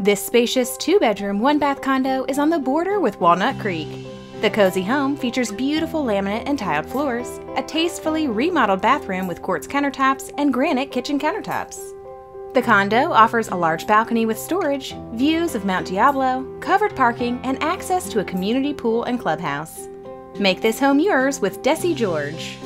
This spacious two-bedroom, one-bath condo is on the border with Walnut Creek. The cozy home features beautiful laminate and tiled floors, a tastefully remodeled bathroom with quartz countertops and granite kitchen countertops. The condo offers a large balcony with storage, views of Mount Diablo, covered parking, and access to a community pool and clubhouse. Make this home yours with Dessy George.